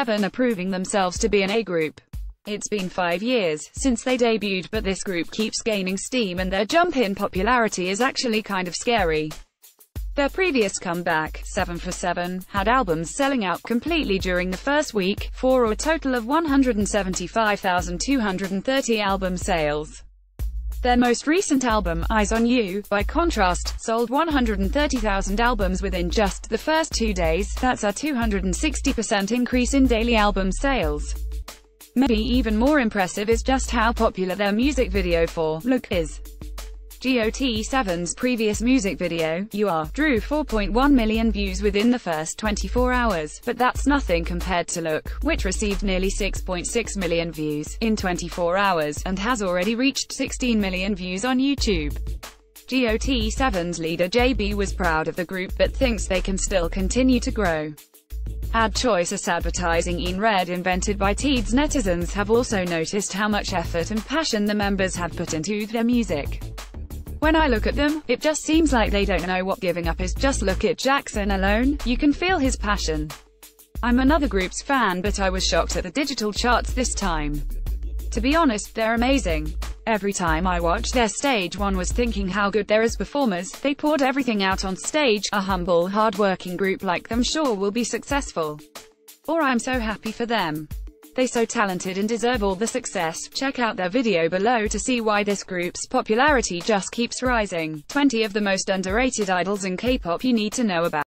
GOT7 are proving themselves to be an A group. It's been 5 years since they debuted, but this group keeps gaining steam and their jump in popularity is actually kind of scary. Their previous comeback, 7 for 7, had albums selling out completely during the first week, for a total of 175,230 album sales. Their most recent album, Eyes On You, by contrast, sold 130,000 albums within just the first 2 days. That's a 260% increase in daily album sales. Maybe even more impressive is just how popular their music video for Look is. GOT7's previous music video, You Are, drew 4.1 million views within the first 24 hours, but that's nothing compared to Look, which received nearly 6.6 million views in 24 hours, and has already reached 16 million views on YouTube. GOT7's leader JB was proud of the group, but thinks they can still continue to grow. Ad choices advertising in red invented by Teed's netizens have also noticed how much effort and passion the members have put into their music. When I look at them, it just seems like they don't know what giving up is. Just look at Jackson alone, you can feel his passion. I'm another group's fan, but I was shocked at the digital charts this time. To be honest, they're amazing. Every time I watched their stage one was thinking how good they're as performers. They poured everything out on stage. A humble, hard-working group like them sure will be successful. Or I'm so happy for them. They're so talented and deserve all the success. Check out their video below to see why this group's popularity just keeps rising. 20 of the most underrated idols in K-pop you need to know about.